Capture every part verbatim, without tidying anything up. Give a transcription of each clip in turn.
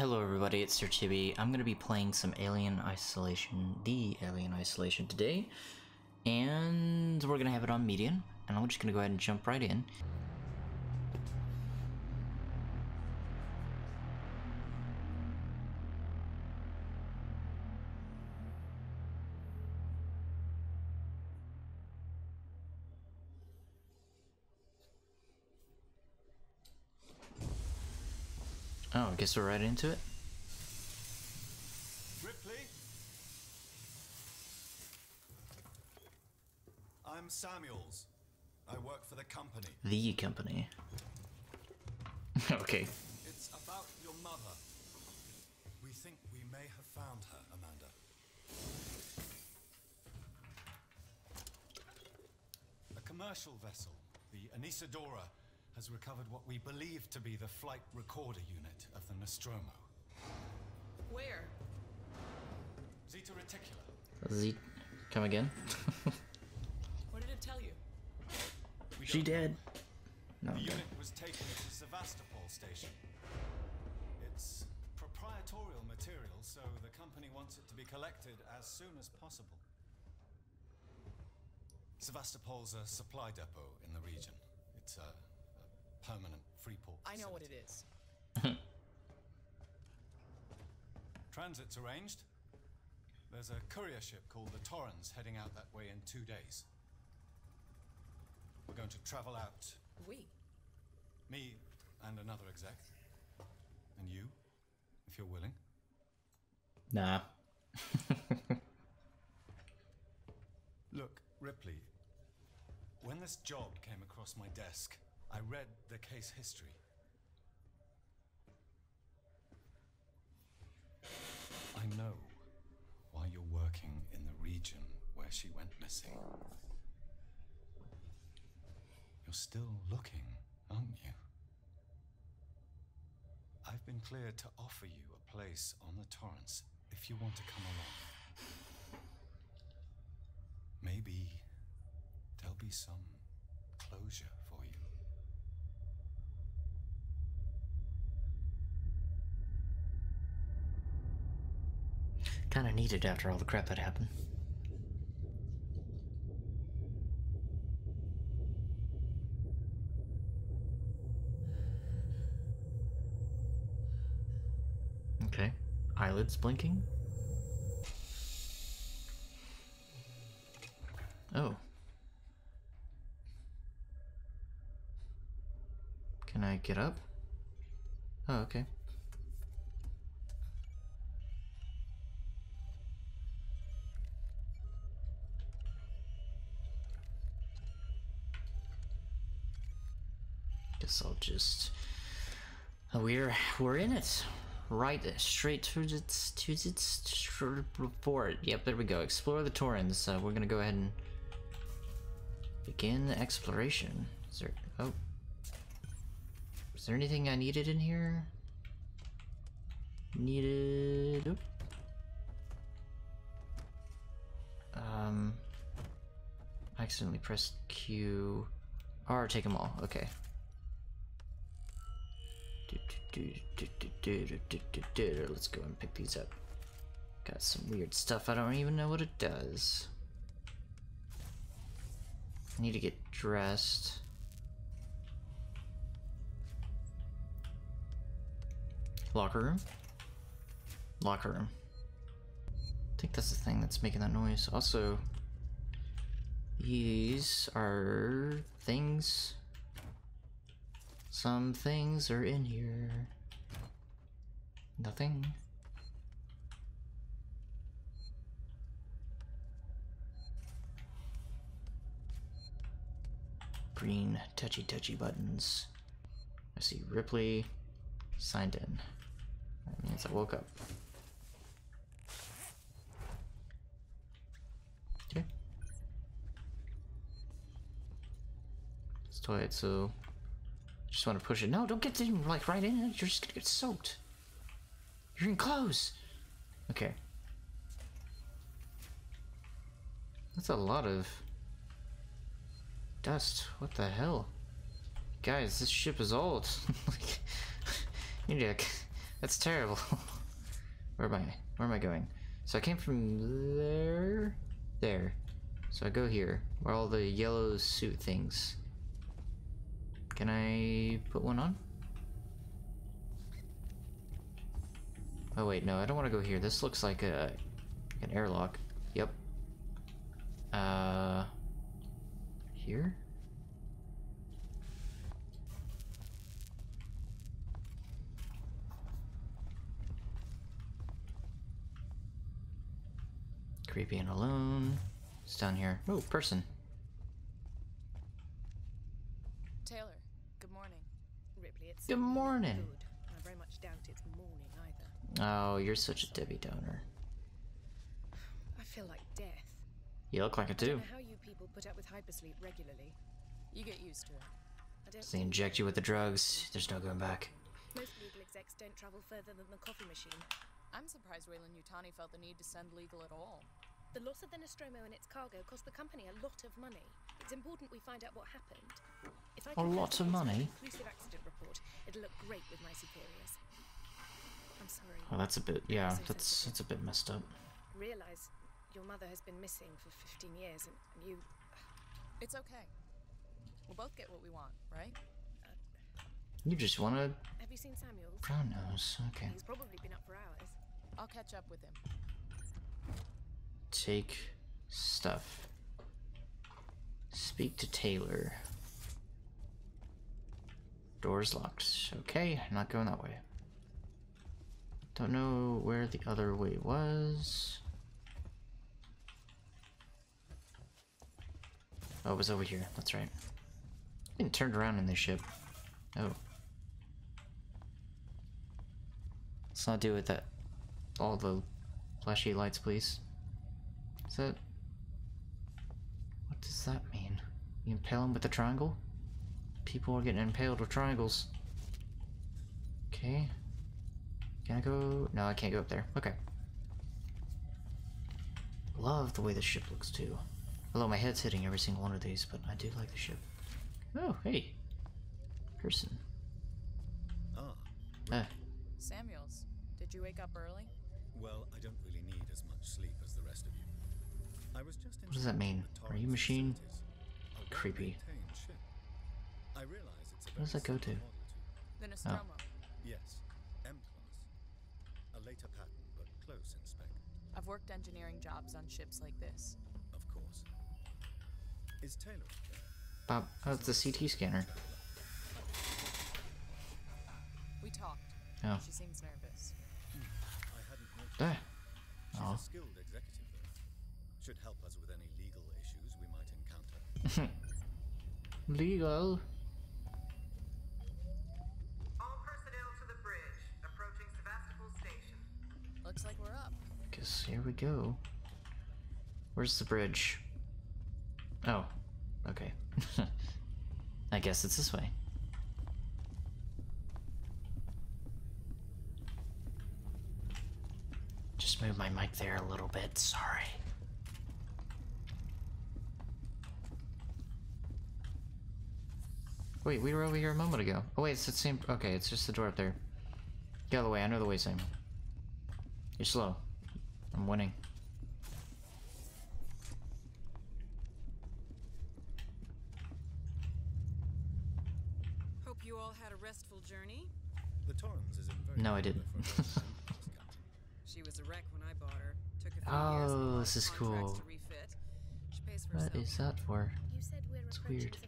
Hello everybody, it's Sir Chibi. I'm going to be playing some Alien Isolation, the Alien Isolation today, and we're going to have it on medium, and I'm just going to go ahead and jump right in. Oh, I guess we're right into it. Ripley? I'm Samuels. I work for the company. The company. Okay. It's about your mother. We think we may have found her, Amanda. A commercial vessel, the Anesidora, has recovered what we believe to be the flight recorder unit of the Nostromo. Where? Zeta Reticula. Z... Come again? What did it tell you? We she dead. No, the unit was taken to Sevastopol Station. It's proprietorial material, so the company wants it to be collected as soon as possible. Sevastopol's a supply depot in the region. It's a... Uh, permanent Freeport. I know what it is. Transit's arranged. There's a courier ship called the Torrens heading out that way in two days. We're going to travel out. We? Me and another exec. And you, if you're willing. Nah. Look, Ripley, when this job came across my desk, I read the case history. I know why you're working in the region where she went missing. You're still looking, aren't you? I've been cleared to offer you a place on the Torrens if you want to come along. Maybe there'll be some closure for you. Kind of needed after all the crap that happened. Okay, eyelids blinking. Oh. Can I get up? Oh, okay. I'll just we're we're in it, right straight to its to its report. Yep, there we go. Explore the Torrens. So we're gonna go ahead and begin the exploration. Is there oh is there anything I needed in here? Needed. Oop. Um, I accidentally pressed Q. R. Take them all. Okay. Let's go and pick these up. Got some weird stuff. I don't even know what it does. I need to get dressed. Locker room? Locker room. I think that's the thing that's making that noise. Also, these are things. Some things are in here. Nothing. Green touchy touchy buttons. I see Ripley signed in. That means I woke up. Okay. It's tight, so. Just want to push it. No, don't get in, like right in. You're just gonna get soaked. You're in clothes. Okay. That's a lot of dust. What the hell, guys? This ship is old. Like, you need to That's terrible. Where am I? Where am I going? So I came from there... There. So I go here, where all the yellow suit things... Can I put one on? Oh wait, no, I don't want to go here. This looks like a... an airlock. Yep. Uh... Here? Creepy and alone. It's down here. Oh, person. Taylor, good morning. Ripley, it's good morning. Good. I very much doubt it's morning either. Oh, you're such a Debbie Downer. I feel like death. You look like it too. I don't know how you people put up with hypersleep regularly. You get used to it. I don't so they inject you with the drugs. There's no going back. Most legal execs don't travel further than the coffee machine. I'm surprised Weyland-Yutani felt the need to send legal at all. The loss of the Nostromo and its cargo cost the company a lot of money. It's important we find out what happened. If I can a lot of money? Inclusive accident report. It'll look great with my superiors. I'm sorry. Oh, that's a bit, yeah, so that's, that's a bit messed up. Realize your mother has been missing for fifteen years and, and you... It's okay. We'll both get what we want, right? You just want to... Have you seen Samuels? Brown nose, okay. He's probably been up for hours. I'll catch up with him. Take stuff. Speak to Taylor. Door's locked. Okay, I'm not going that way. Don't know where the other way was. Oh, it was over here. That's right. I've been turned around in this ship. Oh. Let's not deal with that. All the flashy lights, please. Is that... What does that mean? You impale him with a triangle? People are getting impaled with triangles. Okay. Can I go... No, I can't go up there. Okay. Love the way the ship looks, too. Although my head's hitting every single one of these, but I do like the ship. Oh, hey. Person. Ah. Right. Uh. Samuels, did you wake up early? Well, I don't really need as much sleep as the rest of you. I was just what does that mean? Are you machine? Creepy. I realize it's where does that go to? The Nostromo. Oh. Yes, M-class. A later pattern, but close in spec. I've worked engineering jobs on ships like this. Of course. Is Taylor there? Bob, oh, it's the C T scanner. We talked. Oh. She seems nervous. I hadn't noticed. She's oh. a skilled executive, though. Should help us with any legal issues we might encounter. Legal. All personnel to the bridge, approaching Sevastopol Station. Looks like we're up. Guess here we go. Where's the bridge? Oh. Okay. I guess it's this way. Just move my mic there a little bit, sorry. Wait, we were over here a moment ago. Oh wait, it's the same, okay, it's just the door up there. Get out of the way, I know the way, Sam. You're slow. I'm winning. Hope you all had a restful journey. The Torrens is in very no, I didn't. She was a wreck when I bought her. Took a few oh, years this is cool. To refit. She pays for what is that for? You said we're it's weird.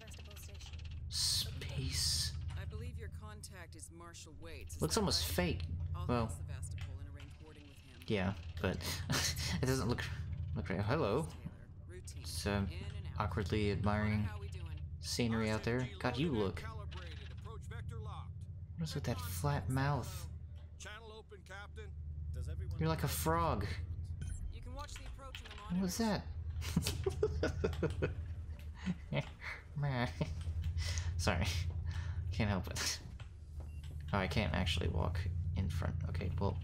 Space. I believe your contact is Marshall Waits. Is looks almost right? fake. I'll well, and with him. Yeah, but it doesn't look look right. Hello. It's um, awkwardly admiring scenery out there. God, you look. What's with that flat mouth? Channel open, Captain. You're like a frog. You can watch the approach in the monitor. What was that? Sorry. Can't help it. Oh, I can't actually walk in front. Okay, well,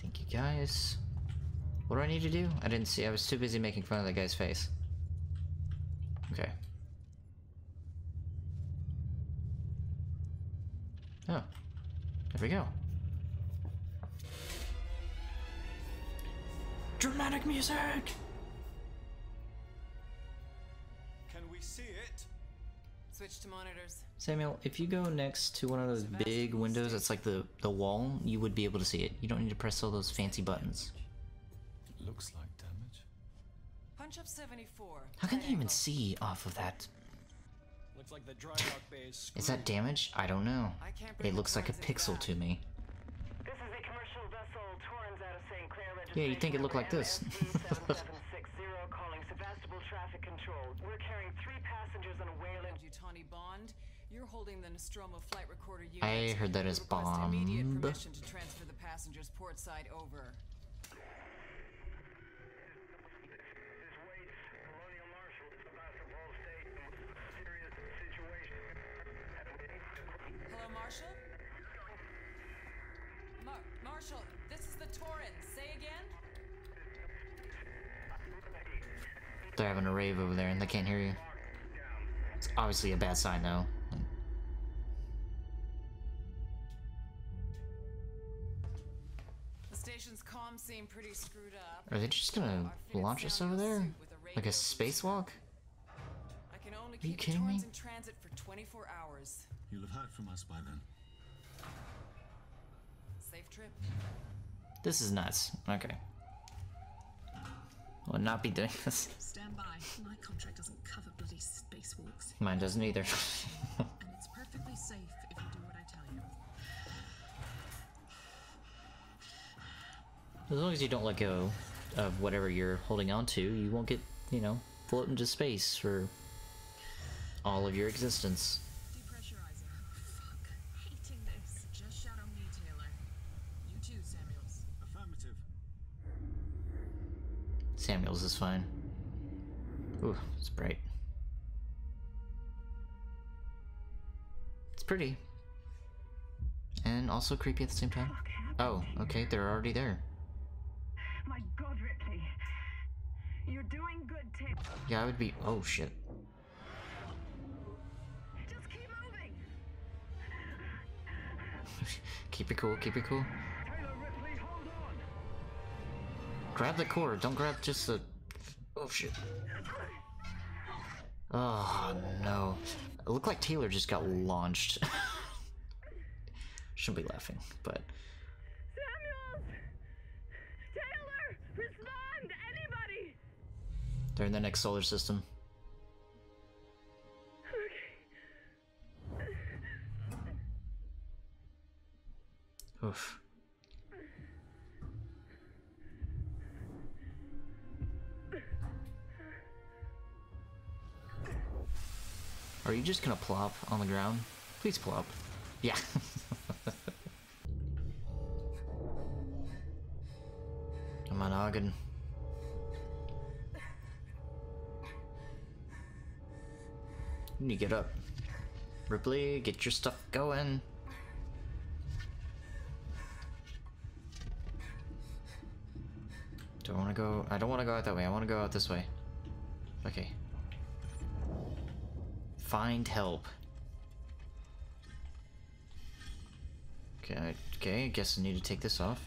thank you guys. What do I need to do? I didn't see. I was too busy making fun of that guy's face. Okay. Oh. There we go. Dramatic music! Can we see it? Switch to monitors. Samuel, if you go next to one of those big windows that's like the, the wall, you would be able to see it. You don't need to press all those fancy buttons. It looks like damage. Punch up seventy-four. How can they even see off of that? Looks like the dry dock bay is screwed. Is that damage? I don't know. I can't it looks like a pixel to me. This is a commercial vessel, Torrens, out of Saint Clair. Yeah, you'd think it looked like this. F D seven seven six zero calling Sevastopol Traffic Control. We're carrying three passengers on a Weyland-Yutani bond. You're holding the Nostromo flight recorder unit. I heard that as bomb. Immediate permission to transfer the passengers port side over. Hello, Marshall? Mar Marshall, this is the Torrens. Say again? They're having a rave over there and they can't hear you. It's obviously a bad sign, though. The station's comms seem pretty screwed up. Are they just gonna launch us over there? Like a spacewalk? I can only keep the Torrens in transit for twenty-four hours. You'll have heard from us by then. Safe trip. This is nuts. Okay. I would not be doing this. Stand by. My contract doesn't cover bloody spacewalks. Mine doesn't either. And it's perfectly safe if you do what I tell you. As long as you don't let go of whatever you're holding on to, you won't get, you know, float into space for all of your existence. Depressurizing. Oh, fuck. Hating this. Just shadow me, Taylor. You too, Samuels. Affirmative. Samuels is fine. Ooh, it's bright. It's pretty. And also creepy at the same time. Oh, okay, they're already there. My God, Ripley. You're doing good, Tim. Yeah, I would be. Oh, shit. Just keep moving. Keep it cool, keep it cool. Grab the cord, don't grab just the... Oh shit. Oh no. It looked like Taylor just got launched. Shouldn't be laughing, but... Samuels! Taylor! Respond! Anybody! They're in the next solar system. Okay. Oof. Are you just gonna plop on the ground? Please plop. Yeah. Come on, Ogden. You need to get up. Ripley, get your stuff going. Don't wanna go. I don't wanna go out that way. I wanna go out this way. Okay. Find help. Okay, okay, I guess I need to take this off.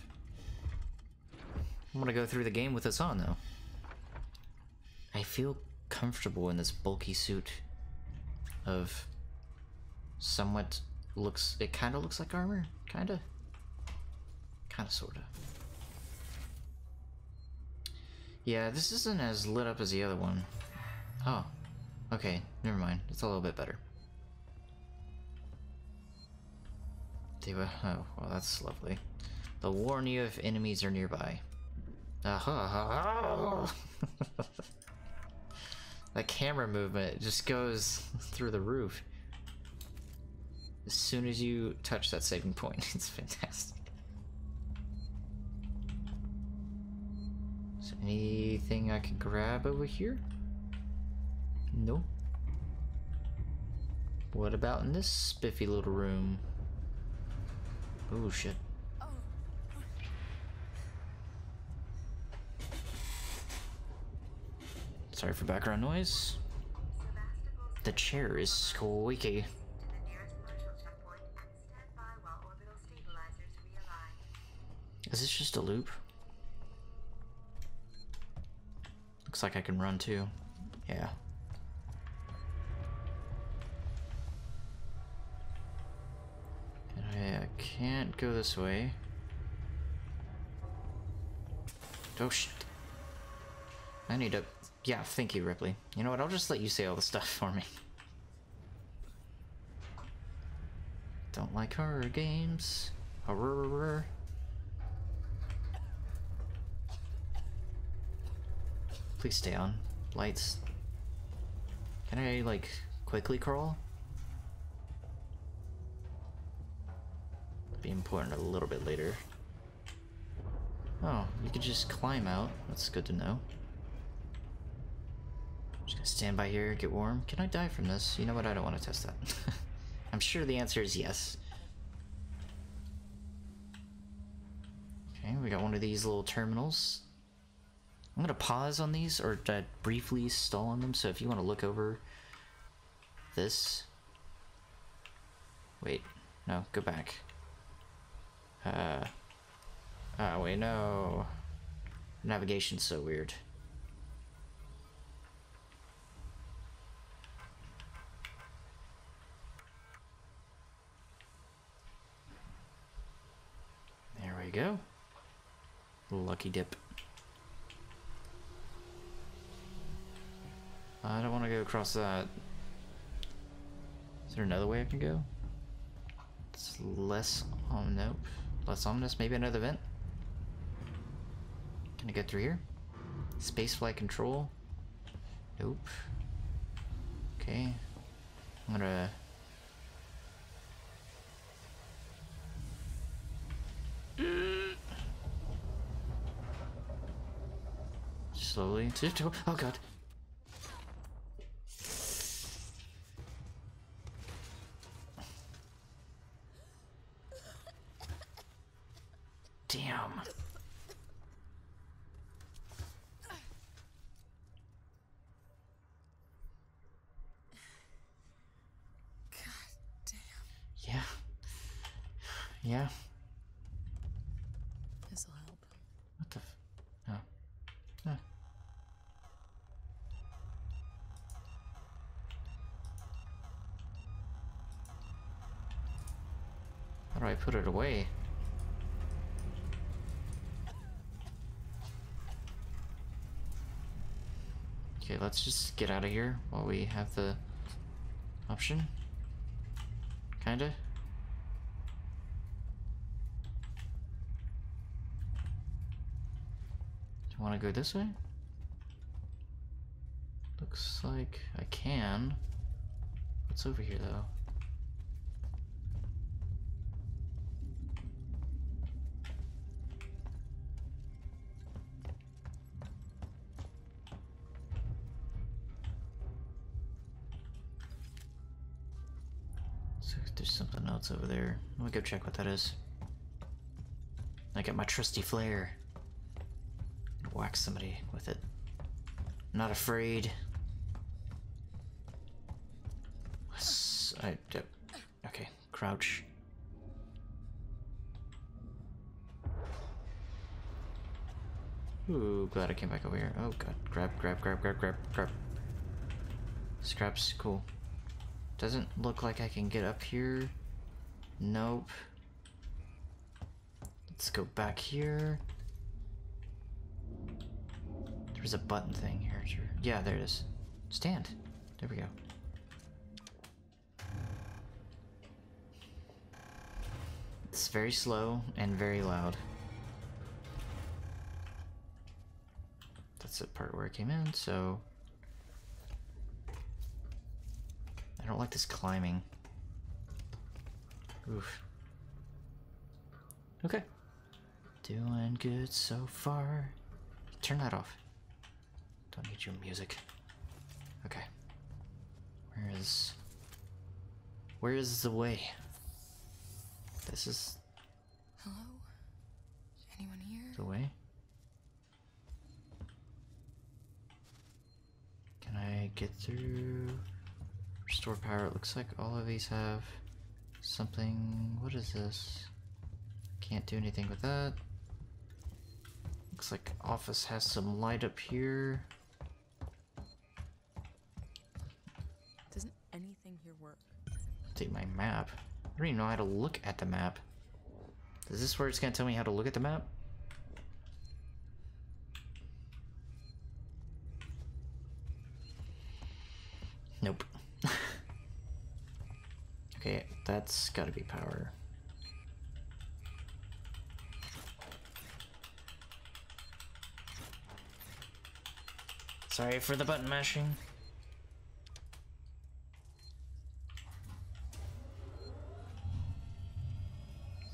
I'm gonna go through the game with this on, though. I feel comfortable in this bulky suit of somewhat looks, it kinda looks like armor, kinda. Kinda, sorta. Yeah, this isn't as lit up as the other one. Oh. Okay, never mind. It's a little bit better. Oh, well, that's lovely. They'll warn you if enemies are nearby. Aha! Uh-huh. That camera movement just goes through the roof as soon as you touch that saving point. It's fantastic. Is there anything I can grab over here? No. What about in this spiffy little room? Oh shit. Oh. Sorry for background noise. The chair is squeaky. Is this just a loop? Looks like I can run too. Yeah. And I can't go this way. Oh shit. I need to... Yeah, thank you, Ripley. You know what, I'll just let you say all the stuff for me. Don't like horror games. Horror. Please stay on. Lights. Can I, like, quickly crawl? That'd be important a little bit later. Oh, you could just climb out. That's good to know. I'm just gonna stand by here, get warm. Can I die from this? You know what, I don't want to test that. I'm sure the answer is yes. Okay, we got one of these little terminals. I'm gonna pause on these, or uh, briefly stall on them, so if you want to look over this... Wait, no, go back. Uh, oh wait, no. Navigation's so weird. There we go. Lucky dip. I don't want to go across that. Is there another way I can go? It's less... Oh, nope. Less ominous. Maybe another vent? Can I get through here? Spaceflight control? Nope. Okay. I'm gonna... Slowly. Oh, God. Damn. God damn. Yeah. Yeah. This'll help. What the f- oh. Oh. How do I put it away? Okay, let's just get out of here while we have the option. Kinda. Do I want to go this way? Looks like I can. What's over here, though? Something else over there. Let me go check what that is. I got my trusty flare. I'm gonna whack somebody with it. I'm not afraid. I, okay, crouch. Ooh, glad I came back over here. Oh god, grab, grab, grab, grab, grab, grab. Scraps, cool. Doesn't look like I can get up here. Nope. Let's go back here. There's a button thing here. Yeah, there it is. Stand. There we go. It's very slow and very loud. That's the part where I came in, so... I don't like this climbing. Oof. Okay. Doing good so far. Turn that off. Don't need your music. Okay. Where is... Where is the way? This is... Hello? Anyone here? The way? Can I get through... Restore power. It looks like all of these have something. What is this? Can't do anything with that. Looks like office has some light up here. Take my map. I don't even know how to look at the map. Is this where it's gonna tell me how to look at the map? Nope. Okay, that's gotta be power. Sorry for the button mashing.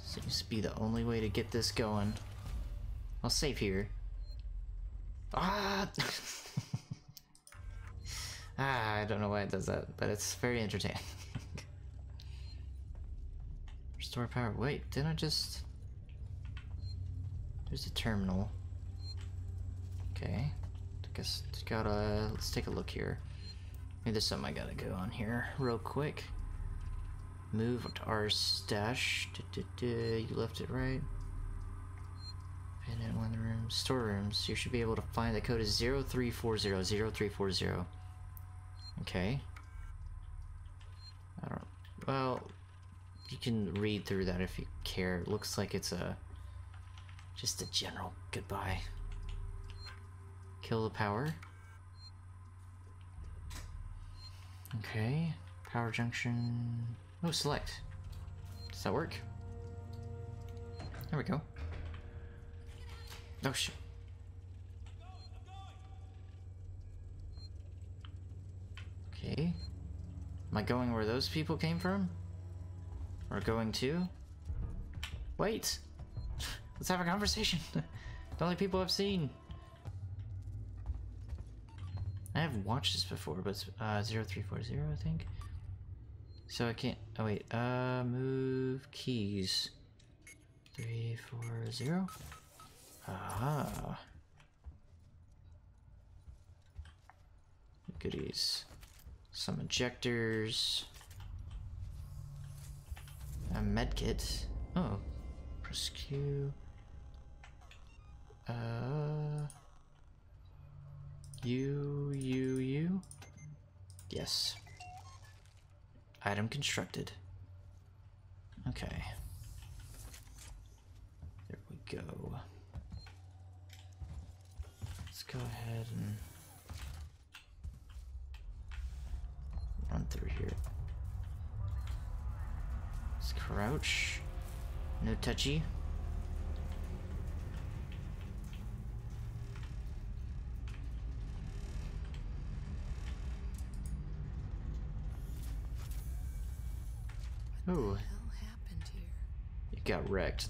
Seems to be the only way to get this going. I'll save here. Ah! ah, I don't know why it does that, but it's very entertaining. Restore power. Wait, didn't I just... There's a terminal. Okay. Guess gotta let's take a look here. Maybe there's something I gotta go on here real quick. Move to our stash. Du, du, du. You left it right. And in one of the rooms, storerooms. You should be able to find the code is zero three four zero zero three four zero. Okay. I don't. Well, you can read through that if you care. It looks like it's a just a general goodbye. Kill the power. Okay. Power junction. Oh, select. Does that work? There we go. Oh, shit. Okay. Am I going where those people came from? Or going to? Wait! Let's have a conversation! The only people I've seen! I have watched this before, but it's uh, zero three four zero, I think. So I can't... Oh, wait. Uh, move keys. three four zero. Aha. Goodies. Some injectors. A medkit. Oh. Press Q. Uh... You, you, you? Yes. Item constructed. Okay. There we go. Let's go ahead and run through here. Let's crouch. No touchy. Ooh. What the hell happened here? It got wrecked.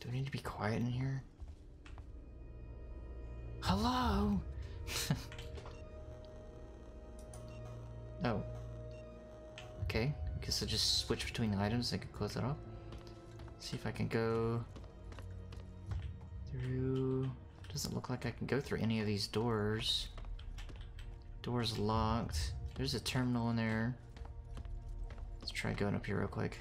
Do we need to be quiet in here? Hello? Oh. Okay. I guess I'll just switch between the items. I can close that off. See if I can go through... Doesn't look like I can go through any of these doors. Door's locked. There's a terminal in there. Let's try going up here real quick.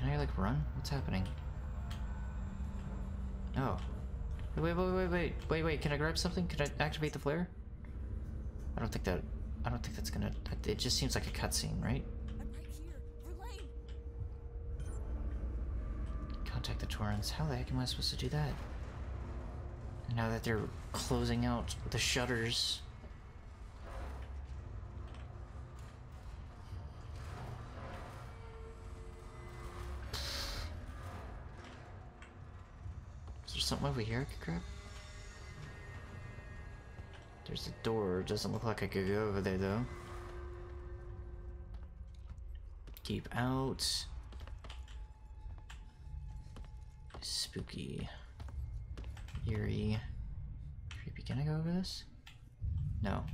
Can I, like, run? What's happening? Oh. Wait, wait, wait, wait. Wait, wait. Can I grab something? Can I activate the flare? I don't think that... I don't think that's gonna... It just seems like a cutscene, right? The Torrens. How the heck am I supposed to do that? And now that they're closing out the shutters. Is there something over here I could grab? There's a door. Doesn't look like I could go over there though. Keep out. Spooky. Eerie. Creepy. Can I go over this? No.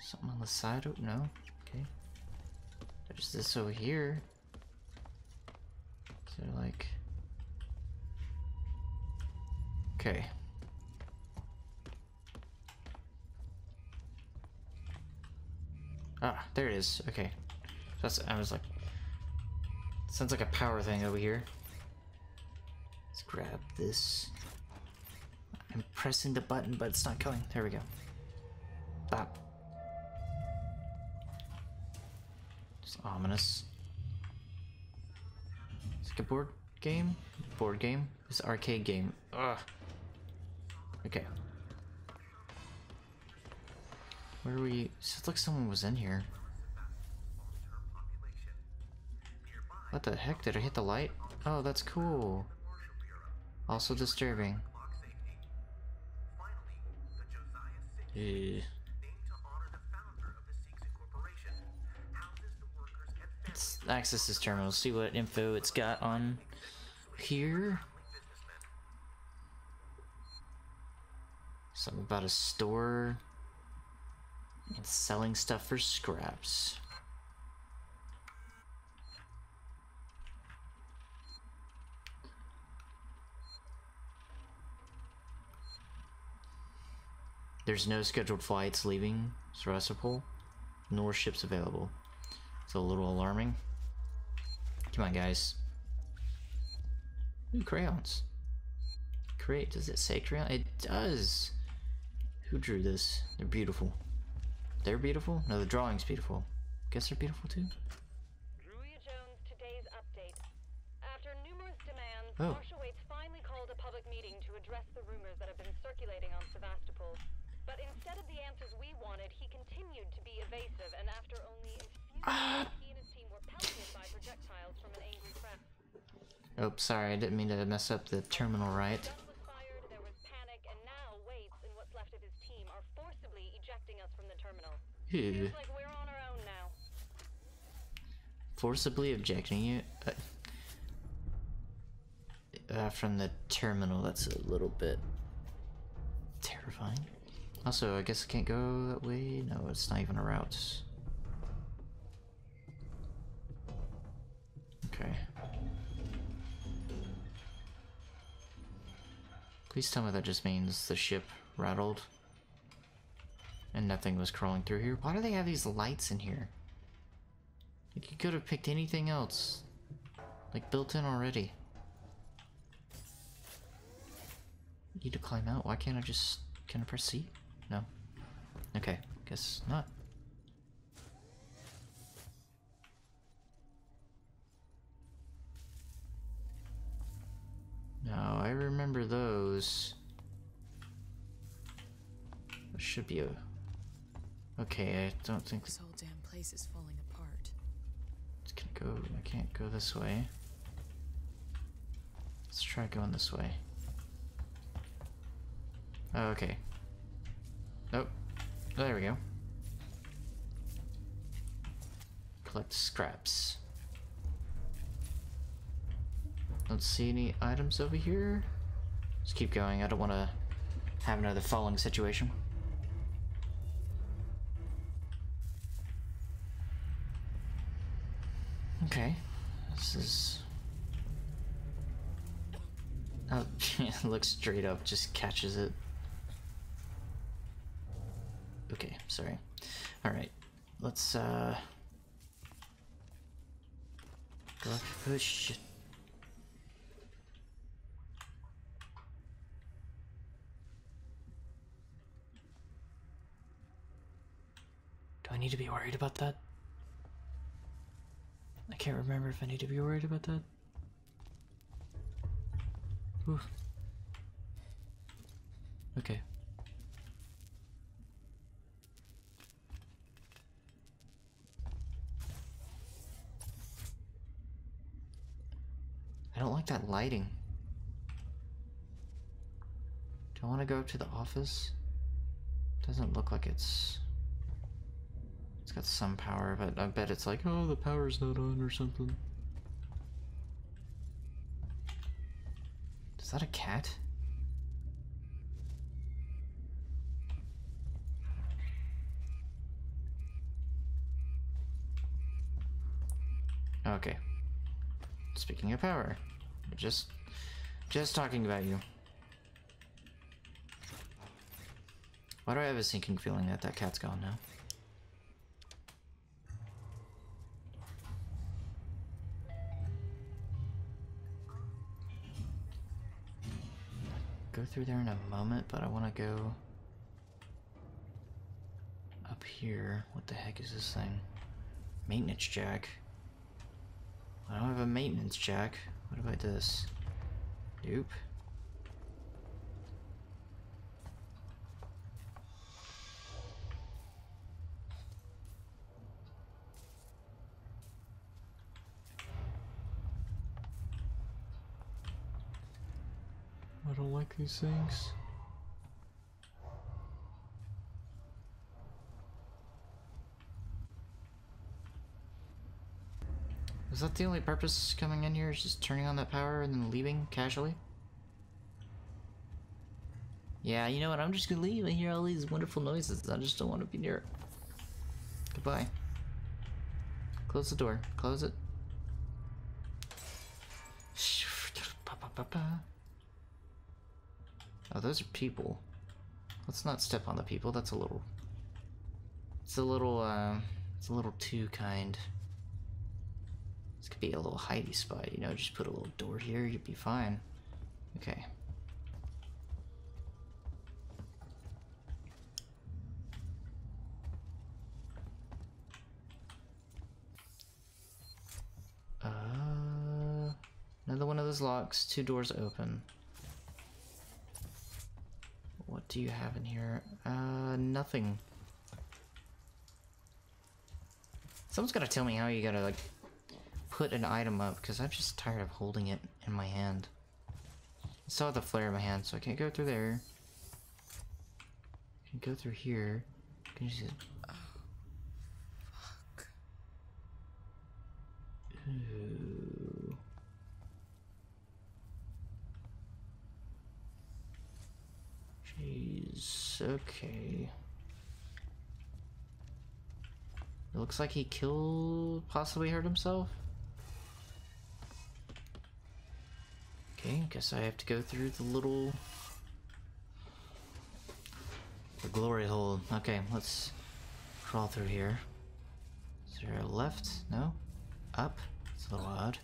Something on the side? Oh, no. Okay. There's this over here. So, like... Okay. Ah, there it is. Okay. That's, I was like, sounds like a power thing over here. Let's grab this. I'm pressing the button, but it's not going. There we go. Stop. Just ominous. It's like a board game? Board game? This arcade game. Ugh. Okay. Where are we? It's like someone was in here. What the heck? Did I hit the light? Oh, that's cool. Also disturbing. Yeah. Let's access this terminal. See what info it's got on here. Something about a store and selling stuff for scraps. There's no scheduled flights leaving Sevastopol, nor ships available. It's a little alarming. Come on, guys. Ooh, crayons. Great. Does it say crayon? It does. Who drew this? They're beautiful. They're beautiful? No, the drawing's beautiful. Guess they're beautiful too. Dravia Jones, today's update. After numerous demands, oh. Marshall Waits finally called a public meeting to address the rumors that have been circulating on Sevastopol. But instead of the answers we wanted, he continued to be evasive, and after only a few minutes, he and his team were pelted by projectiles from an angry press. Oops, sorry, I didn't mean to mess up the terminal, right? The gun was fired, there was panic, and now Waits and what's left of his team are forcibly ejecting us from the terminal. Feels like we're on our own now. Forcibly ejecting you uh, uh, from the terminal, that's a little bit terrifying. Also, I guess I can't go that way. No, it's not even a route. Okay. Please tell me that just means the ship rattled and nothing was crawling through here. Why do they have these lights in here? Like, you could have picked anything else. Like, built in already. Need to climb out. Why can't I just... Can I press C? No. Okay, guess not. No, I remember those. It should be a. Okay, I don't think this whole damn place is falling apart. It's gonna go. I can't go this way. Let's try going this way. Oh, okay. Oh, there we go. Collect scraps. Don't see any items over here. Let's keep going. I don't want to have another falling situation. Okay. This is... Oh, it looks straight up. Just catches it. Okay, sorry. Alright. Let's, uh... Block push. Do I need to be worried about that? I can't remember if I need to be worried about that. Ooh. Okay. I don't like that lighting. Do I want to go up to the office? Doesn't look like it's... It's got some power, but I bet it's like, oh, the power's not on or something. Is that a cat? Okay. Speaking of power, just, just talking about you. Why do I have a sinking feeling that that cat's gone now? go through there in a moment, but I want to go up here. What the heck is this thing? Maintenance jack. I don't have a maintenance jack. What about this? Nope. I don't like these things. Is that the only purpose coming in here, is just turning on that power and then leaving casually? Yeah, you know what, I'm just gonna leave. I hear all these wonderful noises. I just don't want to be near it. Goodbye. Close the door. Close it. Oh, those are people. Let's not step on the people. That's a little... It's a little, um... Uh, it's a little too kind. This could be a little hidey spot, you know? Just put a little door here, you'd be fine. Okay. Uh... Another one of those locks. Two doors open. What do you have in here? Uh, nothing. Someone's gotta tell me how you gotta, like, put an item up, because I'm just tired of holding it in my hand. I saw the flare in my hand, so I can't go through there. I can go through here. I can just... Oh, fuck. Ooh. Jeez, okay. It looks like he killed, possibly hurt himself. Okay, guess I have to go through the little... The glory hole. Okay, let's crawl through here. Is there a left? No? Up? It's a little odd.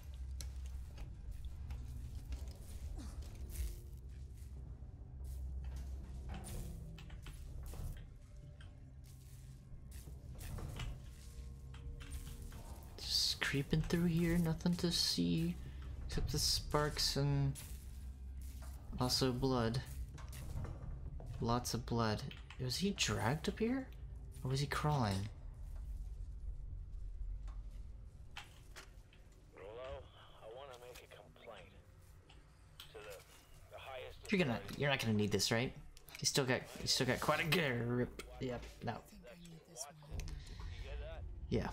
Creeping through here, nothing to see except the sparks and also blood. Lots of blood. Was he dragged up here? Or was he crawling? Rolo, I want to make a complaint to the, the highest. You're gonna, you're not gonna need this, right? You still got, you still got quite a grip. Yep. No. I think I need this one. Yeah.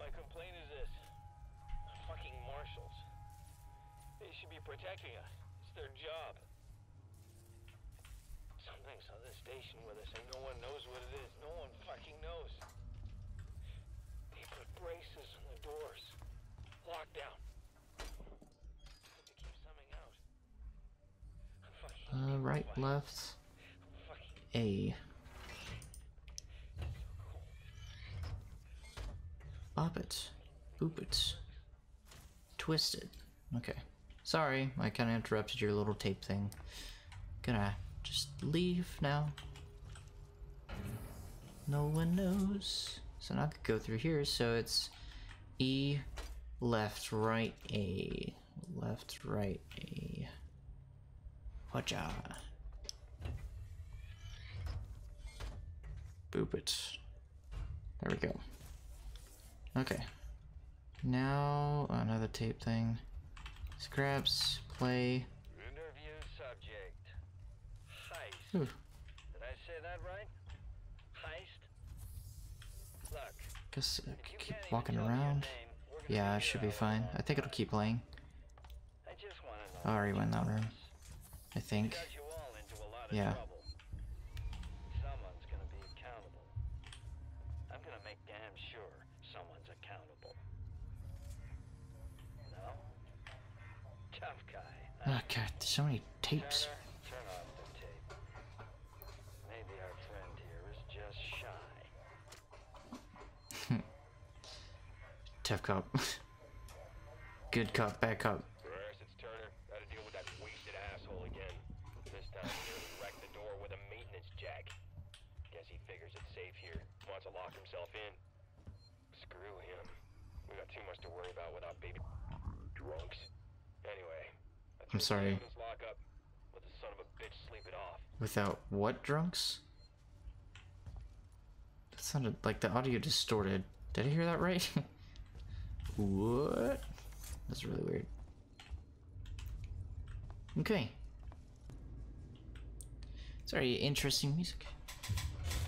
My complaint is this. Fucking marshals. They should be protecting us. It's their job. Something's on this station with us and no one knows what it is. No one fucking knows. They put braces on the doors. Lockdown. To keep something out. I'm fucking... Uh, right, away. Left. I'm fucking... A. Bop it. Boop it. Twist it. Okay. Sorry, I kind of interrupted your little tape thing. Gonna just leave now. No one knows. So now I could go through here, so it's E, left, right, A. Left, right, A. Whatcha? Boop it. There we go. Okay, now another tape thing. Scraps, play. Interview subject. Heist. Ooh. Did I say that right? Heist. Look. Guess I could keep walking around. Name, yeah, I should be fine. I think it'll keep playing. I just want to know. I already went that room. I think. You all into a lot of yeah. Trouble. Someone's gonna be accountable. I'm gonna make damn sure. Someone's accountable. No? Tough guy. Oh god, there's so many tapes. Turner, turn off the tape. Maybe our friend here is just shy. Tough cop. Good cop, bad cop. Since Turner, gotta deal with that wasted asshole again. Figures it's safe here. Wants to lock himself in. Screw him. We got too much to worry about without baby drunks. Anyway. I'm sorry. Lock up. Let the son of a bitch sleep it off. Without what drunks? That sounded like the audio distorted. Did I hear that right? What? That's really weird. Okay. Sorry, interesting music.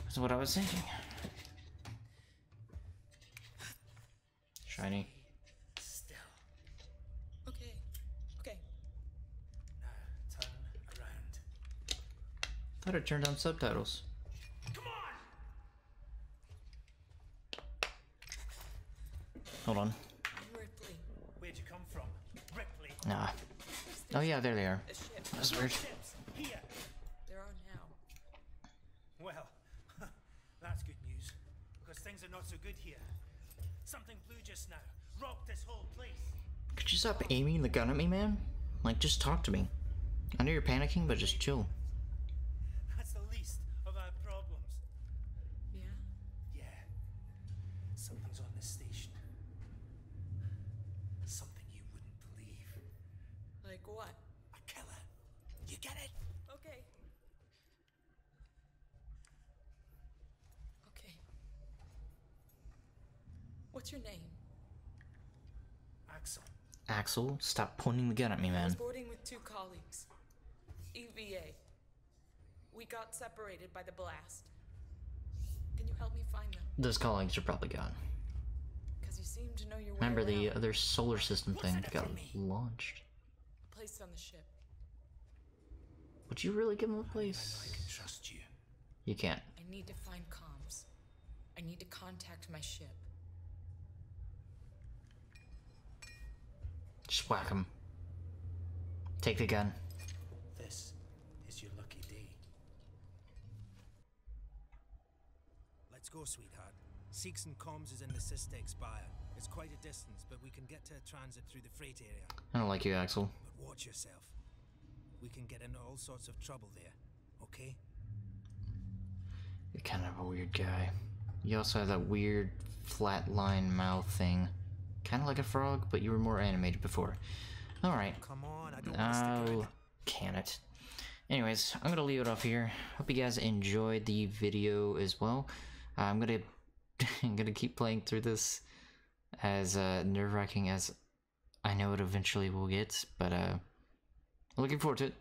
That's what I was thinking. Shiny. Still. Okay. Okay. Now turn around. Thought it turned on subtitles. Come on. Hold on. Ripley. Where'd you come from? Ripley. Nah. Oh yeah, there they are. That's weird. Here. There are now. Well. That's good news, because things are not so good here. Something blue just now rocked this whole place. Could you stop aiming the gun at me, man? Like, just talk to me. I know you're panicking, but just chill. That's the least of our problems. Yeah? Yeah. Something's on this station. Something you wouldn't believe. Like what? A killer. You get it? Okay. What's your name? Axel. Axel, stop pointing the gun at me, man. I was boarding with two colleagues. E V A. We got separated by the blast. Can you help me find them? Those colleagues are probably gone. Because you seem to know your way around. Remember the other solar system thing that got launched? Placed on the ship. Would you really give them a place? I can trust you. You can't. I need to find comms. I need to contact my ship. Just whack him. Take the gun. This is your lucky day. Let's go, sweetheart. Seegson comms is in the Systex Spire. It's quite a distance, but we can get to a transit through the freight area. I don't like you, Axel. But watch yourself. We can get into all sorts of trouble there, okay? You're kind of a weird guy. You also have that weird flatline mouth thing. Kind of like a frog, but you were more animated before. Alright. Oh, can it. Anyways, I'm going to leave it off here. Hope you guys enjoyed the video as well. Uh, I'm going to I'm gonna keep playing through this as uh, nerve-wracking as I know it eventually will get. But uh, looking forward to it.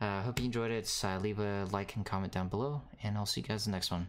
Uh, hope you enjoyed it. Uh, leave a like and comment down below. And I'll see you guys in the next one.